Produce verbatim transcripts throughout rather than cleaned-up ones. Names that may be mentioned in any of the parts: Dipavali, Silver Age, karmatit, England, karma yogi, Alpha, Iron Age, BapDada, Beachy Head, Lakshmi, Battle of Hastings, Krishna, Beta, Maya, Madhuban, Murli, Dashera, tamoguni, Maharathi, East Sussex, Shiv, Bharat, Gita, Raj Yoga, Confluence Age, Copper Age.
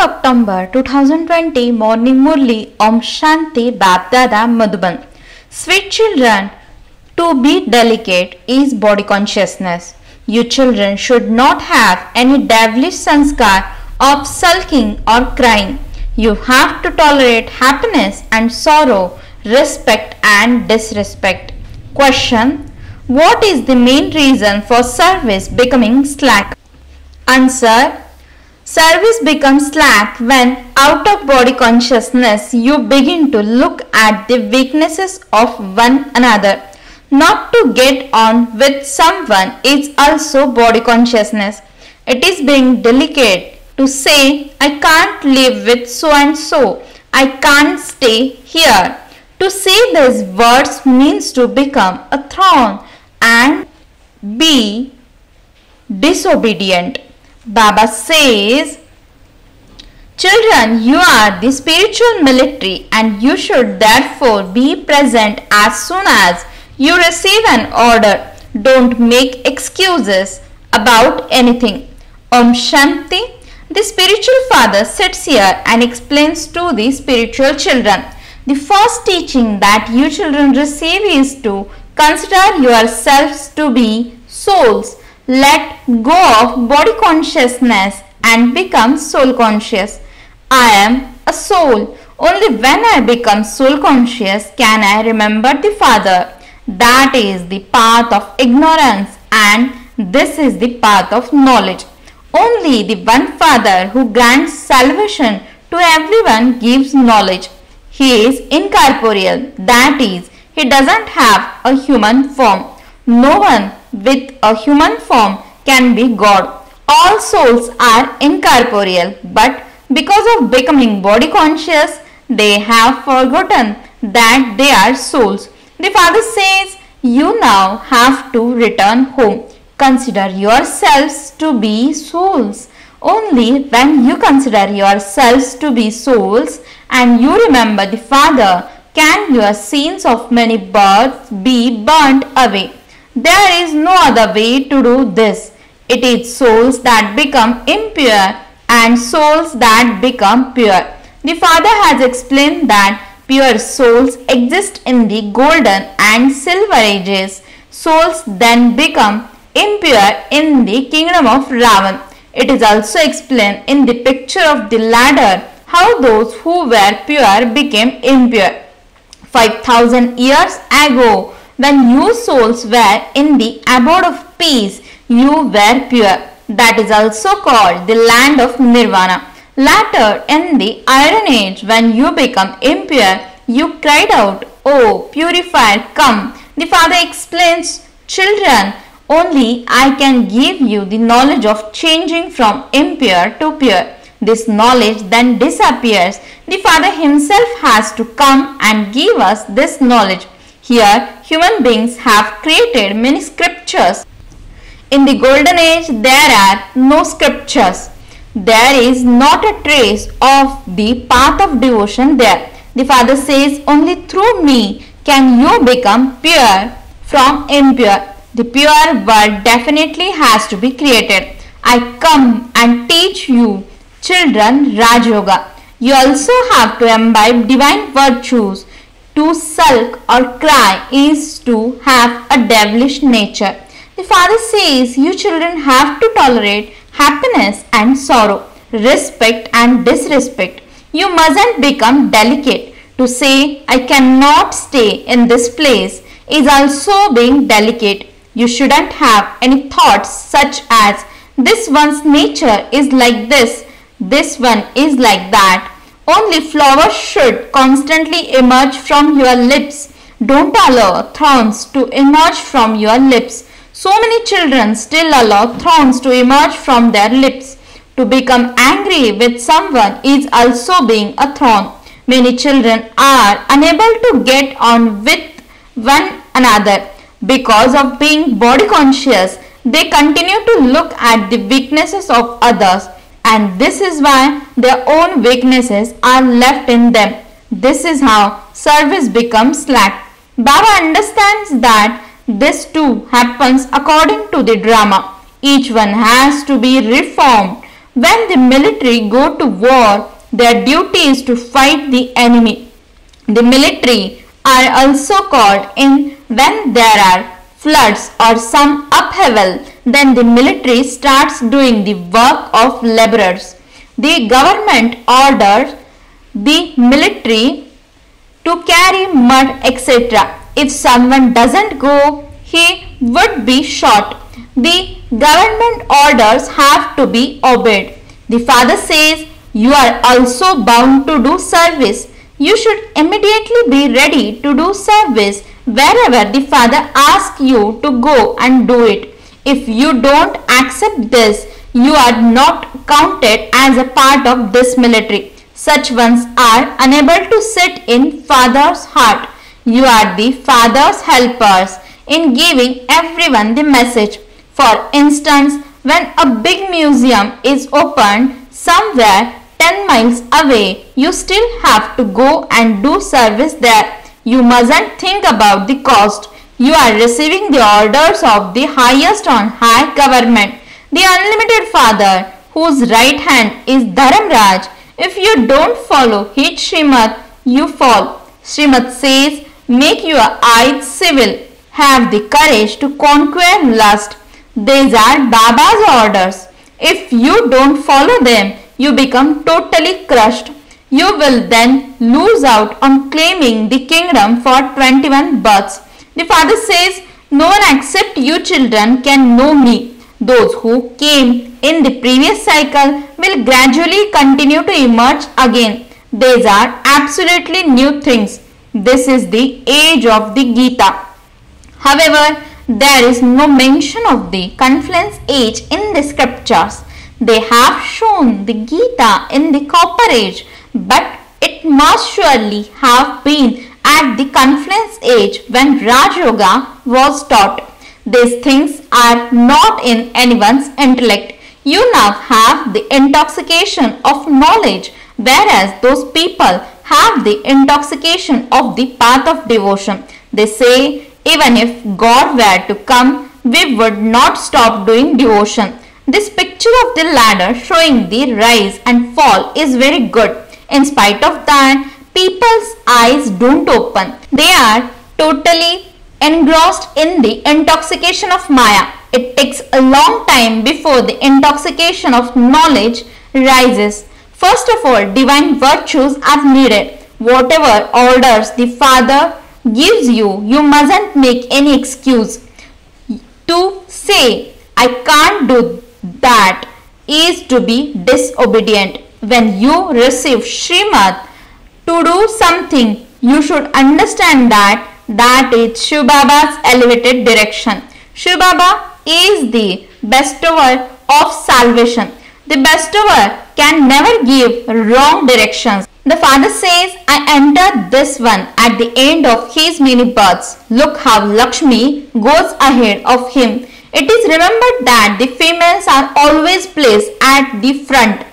fifth October two thousand twenty, morning Murli, Om Shanti, BapDada, Madhuban. Sweet children, to be delicate is body consciousness. You children should not have any devilish sanskar of sulking or crying. You have to tolerate happiness and sorrow, respect and disrespect. Question: what is the main reason for service becoming slack? Answer: service becomes slack when, out of body consciousness, you begin to look at the weaknesses of one another. Not to get on with someone is also body consciousness. It is being delicate to say, I can't live with so and so, I can't stay here. To say these words means to become a thorn and be disobedient. Baba says, children, you are the spiritual military and you should therefore be present as soon as you receive an order. Don't make excuses about anything. Om Shanti. The spiritual father sits here and explains to the spiritual children. The first teaching that you children receive is to consider yourselves to be souls. Let go of body consciousness and become soul conscious. I am a soul. Only when I become soul conscious can I remember the Father. That is the path of ignorance and this is the path of knowledge. Only the one Father who grants salvation to everyone gives knowledge. He is incorporeal, that is, he doesn't have a human form. No one with a human form can be God. All souls are incorporeal, but because of becoming body conscious, they have forgotten that they are souls. The Father says, you now have to return home. Consider yourselves to be souls. Only when you consider yourselves to be souls and you remember the Father, can your sins of many births be burnt away. There is no other way to do this. It is souls that become impure and souls that become pure. The Father has explained that pure souls exist in the golden and silver ages. Souls then become impure in the kingdom of Ravan. It is also explained in the picture of the ladder how those who were pure became impure. five thousand years ago, when you souls were in the abode of peace, you were pure. That is also called the land of Nirvana. Later in the Iron Age, when you become impure, you cried out, "Oh, purifier, come." The Father explains, children, only I can give you the knowledge of changing from impure to pure. This knowledge then disappears. The Father himself has to come and give us this knowledge. Here, human beings have created many scriptures. In the Golden Age, there are no scriptures. There is not a trace of the path of devotion there. The Father says, only through me can you become pure from impure. The pure world definitely has to be created. I come and teach you, children, Raj Yoga. You also have to imbibe divine virtues. To sulk or cry is to have a devilish nature. The Father says, you children have to tolerate happiness and sorrow, respect and disrespect. You mustn't become delicate. To say, I cannot stay in this place is also being delicate. You shouldn't have any thoughts such as, this one's nature is like this, this one is like that. Only flowers should constantly emerge from your lips. Don't allow thorns to emerge from your lips. So many children still allow thorns to emerge from their lips. To become angry with someone is also being a thorn. Many children are unable to get on with one another. Because of being body conscious, they continue to look at the weaknesses of others, and this is why their own weaknesses are left in them. This is how service becomes slack. Baba understands that this too happens according to the drama. Each one has to be reformed. When the military go to war, their duty is to fight the enemy. The military are also called in when there are floods or some upheaval, then the military starts doing the work of laborers. The government orders the military to carry mud, et cetera. If someone doesn't go, he would be shot. The government orders have to be obeyed. The father says, you are also bound to do service. You should immediately be ready to do service wherever the father asks you to go and do it. If you don't accept this, you are not counted as a part of this military. Such ones are unable to sit in father's heart. You are the father's helpers in giving everyone the message. For instance, when a big museum is opened somewhere ten miles away, you still have to go and do service there. You mustn't think about the cost. You are receiving the orders of the highest on high government, the unlimited father, whose right hand is Dharamraj. If you don't follow Hit Srimad, you fall. Srimad says, make your eyes civil. Have the courage to conquer lust. These are Baba's orders. If you don't follow them, you become totally crushed. You will then lose out on claiming the kingdom for twenty-one births. The father says, no one except you children can know me. Those who came in the previous cycle will gradually continue to emerge again. These are absolutely new things. This is the age of the Gita. However, there is no mention of the Confluence Age in the scriptures. They have shown the Gita in the Copper Age, but it must surely have been at the Confluence Age when Raj Yoga was taught. These things are not in anyone's intellect. You now have the intoxication of knowledge, whereas those people have the intoxication of the path of devotion. They say, even if God were to come, we would not stop doing devotion. This picture of the ladder showing the rise and fall is very good. In spite of that, people's eyes don't open. They are totally engrossed in the intoxication of Maya. It takes a long time before the intoxication of knowledge rises. First of all, divine virtues are needed. Whatever orders the Father gives you, you mustn't make any excuse. To say, I can't do that, is to be disobedient. When you receive Srimad to do something, you should understand that that is Shiv Baba's elevated direction. Shiv Baba is the bestower of salvation. The bestower can never give wrong directions. The father says, I entered this one at the end of his many births. Look how Lakshmi goes ahead of him. It is remembered that the females are always placed at the front.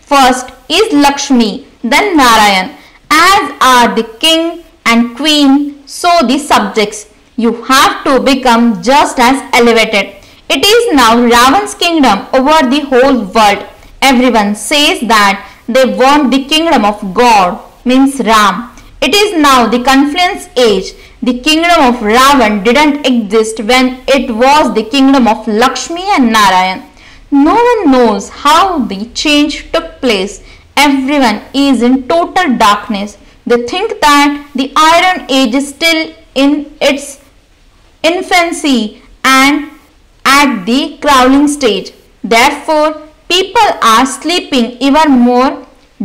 First is Lakshmi, then Narayan. As are the king and queen, so the subjects. You have to become just as elevated. It is now Ravan's kingdom over the whole world. Everyone says that they want the kingdom of God, means Ram. It is now the Confluence Age. The kingdom of Ravan didn't exist when it was the kingdom of Lakshmi and Narayan. No one knows how the change took place. Everyone is in total darkness. They think that the Iron Age is still in its infancy and at the crawling stage. Therefore, people are sleeping even more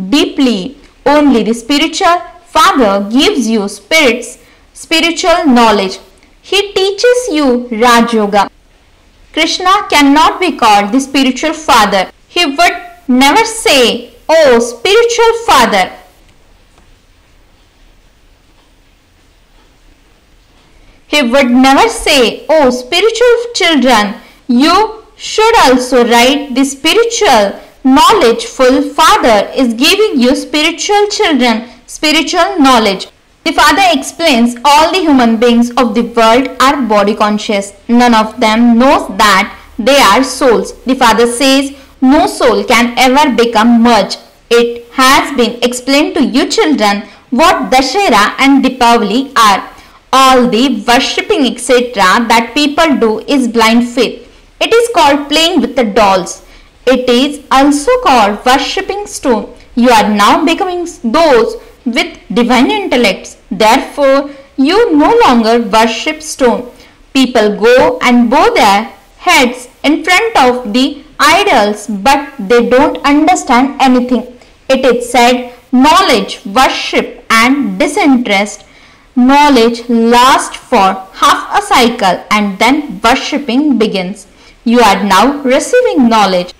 deeply. Only the spiritual father gives you spirits, spiritual knowledge. He teaches you Raj Yoga. Krishna cannot be called the spiritual father. He would never say, oh, spiritual father. He would never say, oh, spiritual children, you should also write the spiritual, knowledgeful father is giving you spiritual children, spiritual knowledge. The father explains all the human beings of the world are body conscious. None of them knows that they are souls. The father says, No soul can ever become merged. It has been explained to you children what Dashera and Dipavali are. All the worshipping et cetera that people do is blind faith. It is called playing with the dolls. It is also called worshipping stone. You are now becoming those with divine intellects. Therefore, you no longer worship stone. People go and bow their heads in front of the idols, but they don't understand anything. It is said, knowledge, worship and disinterest. Knowledge lasts for half a cycle and then worshipping begins. You are now receiving knowledge.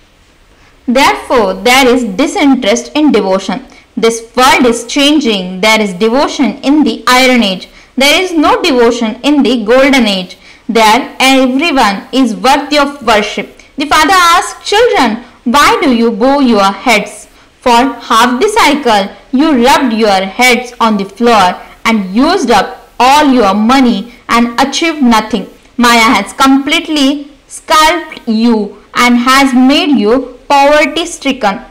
Therefore, there is disinterest in devotion. This world is changing. There is devotion in the Iron Age. There is no devotion in the Golden Age. There, everyone is worthy of worship. The father asked, children, why do you bow your heads? For half the cycle, you rubbed your heads on the floor and used up all your money and achieved nothing. Maya has completely sculpted you and has made you poverty-stricken.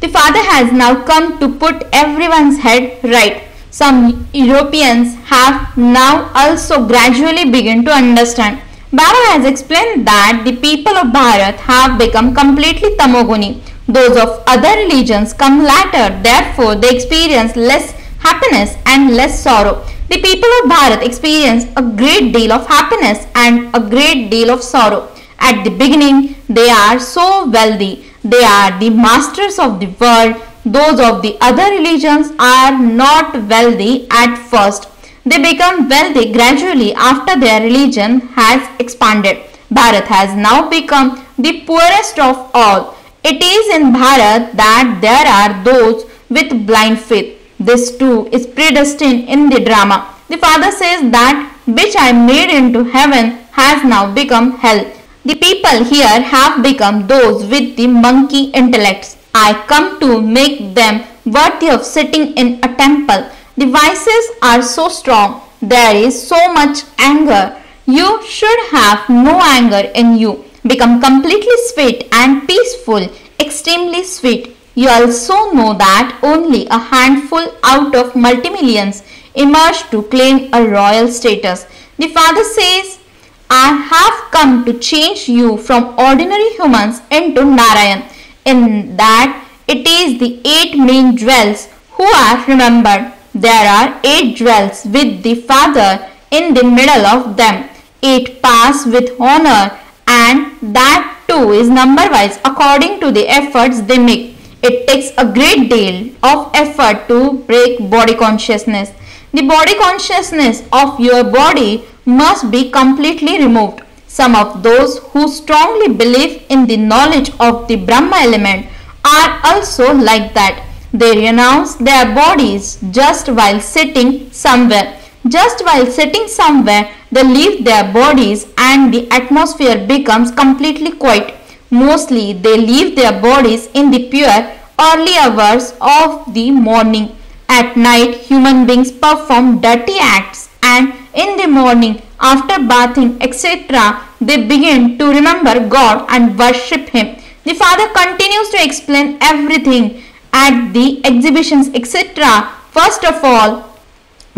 The father has now come to put everyone's head right. Some Europeans have now also gradually begun to understand. Baba has explained that the people of Bharat have become completely tamoguni. Those of other religions come later, therefore they experience less happiness and less sorrow. The people of Bharat experience a great deal of happiness and a great deal of sorrow. At the beginning, they are so wealthy. They are the masters of the world. Those of the other religions are not wealthy at first. They become wealthy gradually after their religion has expanded. Bharat has now become the poorest of all. It is in Bharat that there are those with blind faith. This too is predestined in the drama. The father says that which I made into heaven has now become hell. The people here have become those with the monkey intellects. I come to make them worthy of sitting in a temple. The vices are so strong. There is so much anger. You should have no anger in you. Become completely sweet and peaceful, extremely sweet. You also know that only a handful out of multimillions emerge to claim a royal status. The father says, I have come to change you from ordinary humans into Narayan. In that, it is the eight main dwells who are remembered. There are eight dwells with the Father in the middle of them. Eight pass with honor, and that too is number-wise according to the efforts they make. It takes a great deal of effort to break body consciousness. The body consciousness of your body must be completely removed. Some of those who strongly believe in the knowledge of the Brahma element are also like that. They renounce their bodies just while sitting somewhere. Just while sitting somewhere, they leave their bodies and the atmosphere becomes completely quiet. Mostly, they leave their bodies in the pure early hours of the morning. At night, human beings perform dirty acts, and in the morning, after bathing, et cetera, they begin to remember God and worship Him. The father continues to explain everything at the exhibitions, et cetera. First of all,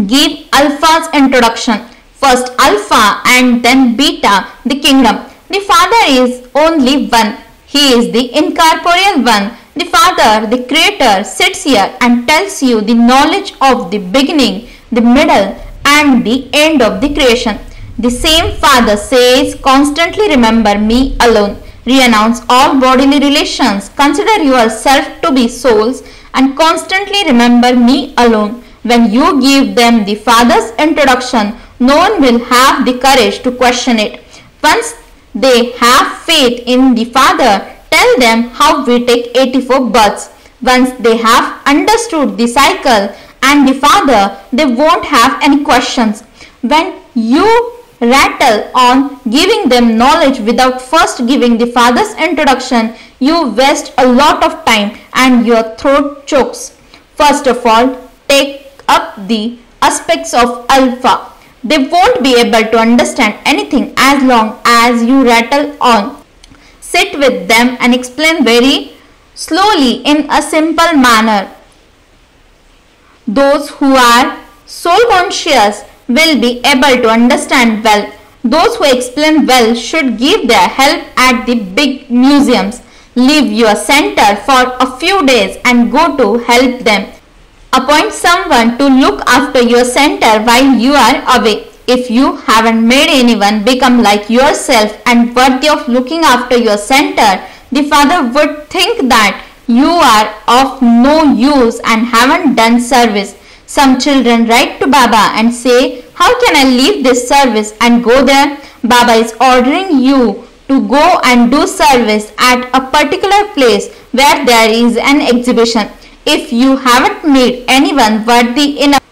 give Alpha's introduction. First Alpha and then Beta, the kingdom. The father is only one. He is the incorporeal one. The father, the creator, sits here and tells you the knowledge of the beginning, the middle, and the end of the creation. The same Father says, constantly remember me alone. Renounce all bodily relations. Consider yourself to be souls and constantly remember me alone. When you give them the Father's introduction, no one will have the courage to question it. Once they have faith in the Father, tell them how we take eighty-four births. Once they have understood the cycle and the father, they won't have any questions. When you rattle on giving them knowledge without first giving the father's introduction, you waste a lot of time and your throat chokes. First of all, take up the aspects of Alpha. They won't be able to understand anything as long as you rattle on. sit with them and explain very slowly in a simple manner. Those who are soul conscious will be able to understand well. Those who explain well should give their help at the big museums. Leave your center for a few days and go to help them. Appoint someone to look after your center while you are away. If you haven't made anyone become like yourself and worthy of looking after your center, the father would think that you are of no use and haven't done service. Some children write to Baba and say, "How can I leave this service and go there?" Baba is ordering you to go and do service at a particular place where there is an exhibition. If you haven't made anyone worthy enough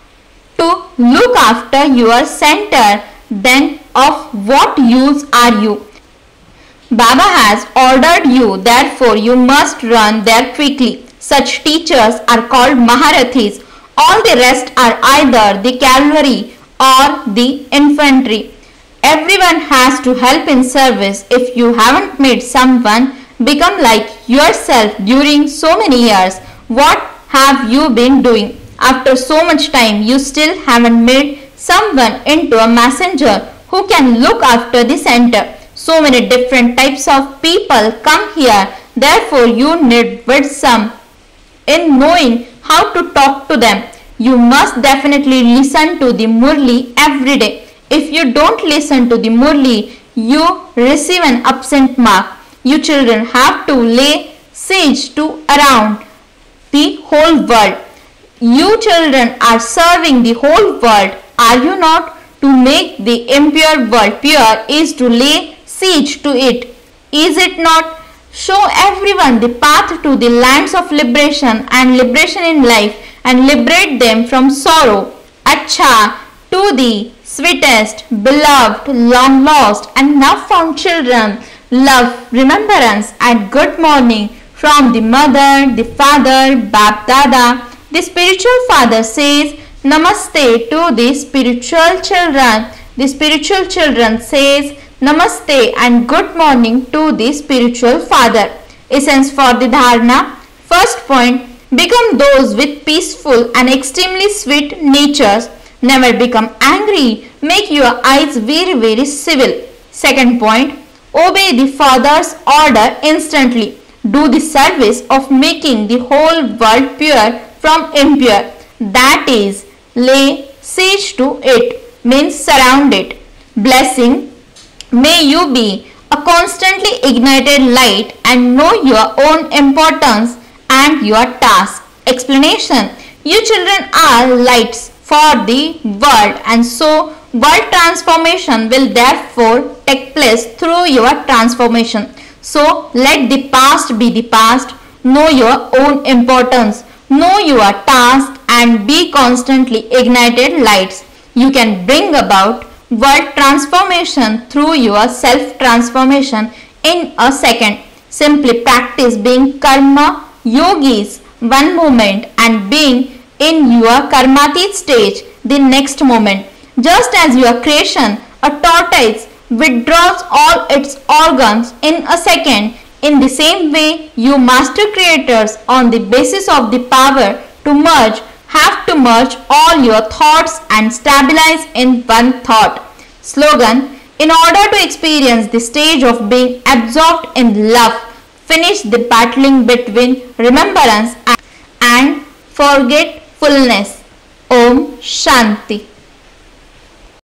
to look after your center, then of what use are you? Baba has ordered you, therefore you must run there quickly. Such teachers are called Maharathis. All the rest are either the cavalry or the infantry. Everyone has to help in service. If you haven't made someone become like yourself during so many years, what have you been doing? After so much time, you still haven't made someone into a messenger who can look after the center. So many different types of people come here, therefore you need wisdom in knowing how to talk to them. You must definitely listen to the Murli every day. If you don't listen to the Murli, you receive an absent mark. You children have to lay siege to around the whole world. You children are serving the whole world, are you not? To make the impure world pure is to lay siege to it, is it not? Show everyone the path to the lands of liberation and liberation in life, and liberate them from sorrow. Acha, to the sweetest, beloved, long lost and now found children, love, remembrance and good morning from the mother, the father, BapDada. The spiritual father says Namaste to the spiritual children. The spiritual children says Namaste and good morning to the spiritual father. Essence for the dharna. First point, become those with peaceful and extremely sweet natures. Never become angry. Make your eyes very very civil. Second point, obey the father's order instantly. Do the service of making the whole world pure from impure. That is, lay siege to it, means surround it. Blessing. May you be a constantly ignited light and know your own importance and your task. Explanation. You children are lights for the world, and so world transformation will therefore take place through your transformation. So let the past be the past. Know your own importance. Know your task and be constantly ignited lights. You can bring about world transformation through your self transformation in a second. Simply practice being karma yogis one moment and being in your karmatit stage the next moment. Just as your creation, a tortoise, withdraws all its organs in a second, in the same way you master creators, on the basis of the power to merge, have to merge all your thoughts and stabilize in one thought. Slogan. In order to experience the stage of being absorbed in love, finish the battling between remembrance and forgetfulness. Om Shanti.